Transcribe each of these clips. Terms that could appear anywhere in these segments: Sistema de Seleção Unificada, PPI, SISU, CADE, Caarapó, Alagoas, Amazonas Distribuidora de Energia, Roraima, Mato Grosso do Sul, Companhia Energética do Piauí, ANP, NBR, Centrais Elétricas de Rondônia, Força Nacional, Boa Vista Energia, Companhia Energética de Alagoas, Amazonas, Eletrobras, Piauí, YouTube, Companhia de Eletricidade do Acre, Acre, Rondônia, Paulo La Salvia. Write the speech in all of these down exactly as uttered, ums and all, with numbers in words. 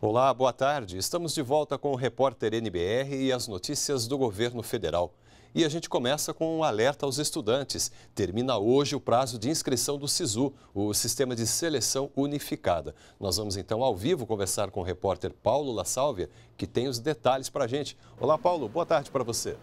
Olá, boa tarde. Estamos de volta com o repórter N B R e as notícias do governo federal. E a gente começa com um alerta aos estudantes. Termina hoje o prazo de inscrição do SISU, o Sistema de Seleção Unificada. Nós vamos então ao vivo conversar com o repórter Paulo La Salvia, que tem os detalhes para a gente. Olá, Paulo, boa tarde para você.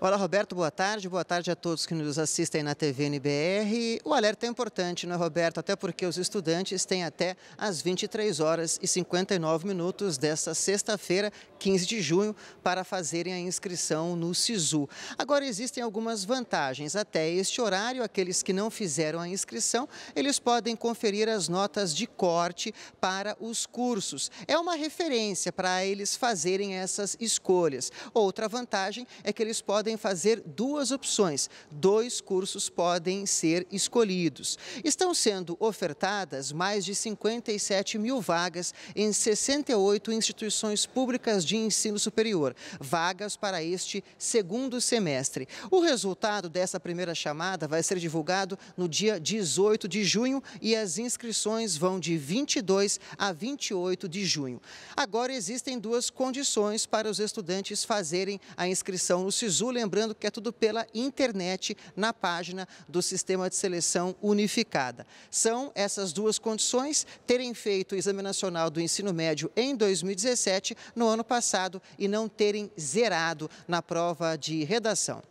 Olá, Roberto, boa tarde. Boa tarde a todos que nos assistem na T V N B R. O alerta é importante, não é, Roberto? Até porque os estudantes têm até às vinte e três horas e cinquenta e nove minutos desta sexta-feira, quinze de junho, para fazerem a inscrição no SISU. Agora, existem algumas vantagens. Até este horário, aqueles que não fizeram a inscrição, eles podem conferir as notas de corte para os cursos. É uma referência para eles fazerem essas escolhas. Outra vantagem é que eles podem fazer duas opções, dois cursos podem ser escolhidos. Estão sendo ofertadas mais de cinquenta e sete mil vagas em sessenta e oito instituições públicas de ensino superior, vagas para este segundo semestre. O resultado dessa primeira chamada vai ser divulgado no dia dezoito de junho e as inscrições vão de vinte e dois a vinte e oito de junho. Agora existem duas condições para os estudantes fazerem a inscrição no SISU, lembrando que é tudo pela internet na página do Sistema de Seleção Unificada. São essas duas condições: terem feito o Exame Nacional do Ensino Médio em dois mil e dezessete, no ano passado, e não terem zerado na prova de redação.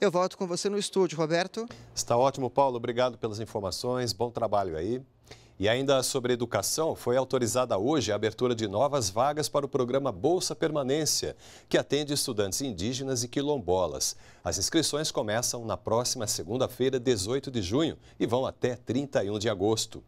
Eu volto com você no estúdio, Roberto. Está ótimo, Paulo. Obrigado pelas informações. Bom trabalho aí. E ainda sobre educação, foi autorizada hoje a abertura de novas vagas para o programa Bolsa Permanência, que atende estudantes indígenas e quilombolas. As inscrições começam na próxima segunda-feira, dezoito de junho, e vão até trinta e um de agosto.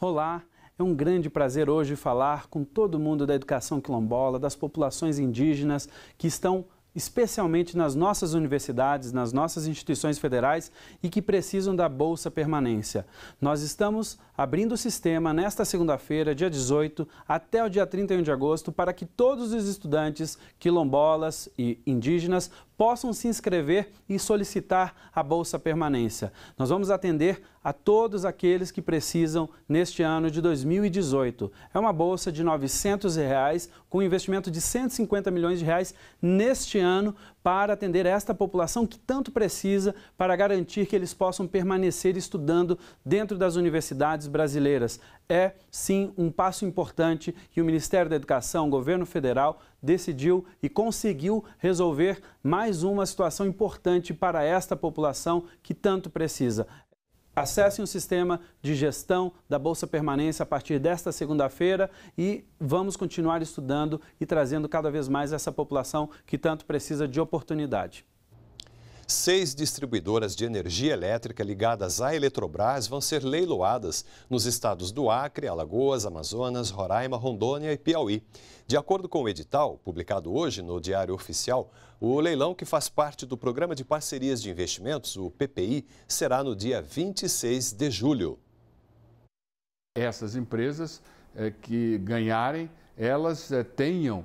Olá, é um grande prazer hoje falar com todo mundo da educação quilombola, das populações indígenas que estão especialmente nas nossas universidades, nas nossas instituições federais e que precisam da Bolsa Permanência. Nós estamos abrindo o sistema nesta segunda-feira, dia dezoito, até o dia trinta e um de agosto, para que todos os estudantes quilombolas e indígenas possam se inscrever e solicitar a Bolsa Permanência. Nós vamos atender a todos aqueles que precisam neste ano de dois mil e dezoito. É uma bolsa de novecentos reais, com investimento de cento e cinquenta milhões de reais neste ano, para atender esta população que tanto precisa, para garantir que eles possam permanecer estudando dentro das universidades brasileiras. É, sim, um passo importante que o Ministério da Educação, o governo federal, decidiu e conseguiu resolver mais uma situação importante para esta população que tanto precisa. Acessem o sistema de gestão da Bolsa Permanência a partir desta segunda-feira e vamos continuar estudando e trazendo cada vez mais essa população que tanto precisa de oportunidade. Seis distribuidoras de energia elétrica ligadas à Eletrobras vão ser leiloadas nos estados do Acre, Alagoas, Amazonas, Roraima, Rondônia e Piauí. De acordo com o edital, publicado hoje no Diário Oficial, o leilão, que faz parte do Programa de Parcerias de Investimentos, o P P I, será no dia vinte e seis de julho. Essas empresas eh, que ganharem, elas eh, tenham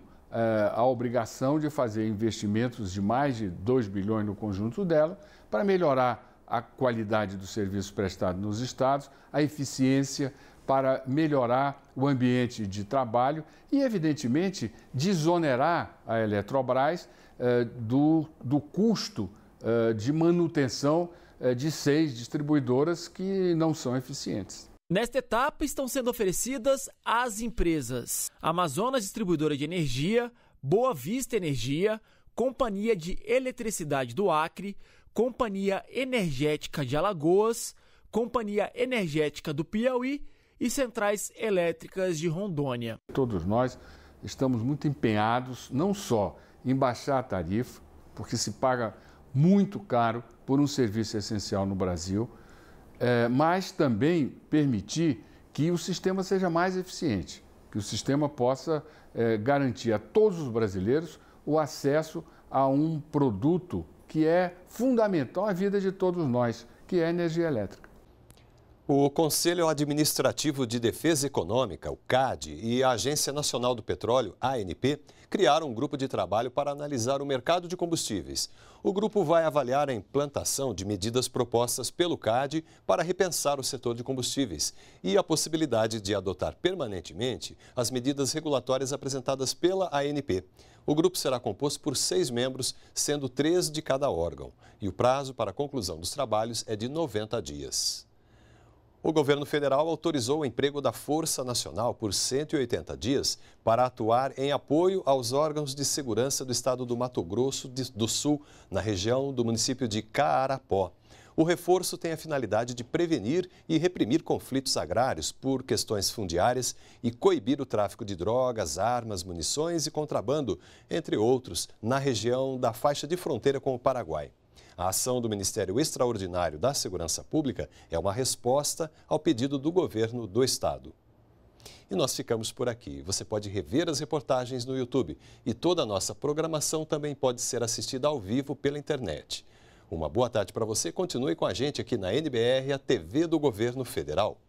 a obrigação de fazer investimentos de mais de dois bilhões no conjunto dela para melhorar a qualidade do serviço prestado nos estados, a eficiência, para melhorar o ambiente de trabalho e, evidentemente, desonerar a Eletrobras eh, do, do custo eh, de manutenção eh, de seis distribuidoras que não são eficientes. Nesta etapa estão sendo oferecidas as empresas Amazonas Distribuidora de Energia, Boa Vista Energia, Companhia de Eletricidade do Acre, Companhia Energética de Alagoas, Companhia Energética do Piauí e Centrais Elétricas de Rondônia. Todos nós estamos muito empenhados não só em baixar a tarifa, porque se paga muito caro por um serviço essencial no Brasil, É, mas também permitir que o sistema seja mais eficiente, que o sistema possa é, garantir a todos os brasileiros o acesso a um produto que é fundamental à vida de todos nós, que é a energia elétrica. O Conselho Administrativo de Defesa Econômica, o CADE, e a Agência Nacional do Petróleo, A N P, criaram um grupo de trabalho para analisar o mercado de combustíveis. O grupo vai avaliar a implantação de medidas propostas pelo CADE para repensar o setor de combustíveis e a possibilidade de adotar permanentemente as medidas regulatórias apresentadas pela A N P. O grupo será composto por seis membros, sendo três de cada órgão, e o prazo para a conclusão dos trabalhos é de noventa dias. O governo federal autorizou o emprego da Força Nacional por cento e oitenta dias para atuar em apoio aos órgãos de segurança do estado do Mato Grosso do Sul, na região do município de Caarapó. O reforço tem a finalidade de prevenir e reprimir conflitos agrários por questões fundiárias e coibir o tráfico de drogas, armas, munições e contrabando, entre outros, na região da faixa de fronteira com o Paraguai. A ação do Ministério Extraordinário da Segurança Pública é uma resposta ao pedido do governo do estado. E nós ficamos por aqui. Você pode rever as reportagens no YouTube e toda a nossa programação também pode ser assistida ao vivo pela internet. Uma boa tarde para você. Continue com a gente aqui na N B R, a T V do Governo Federal.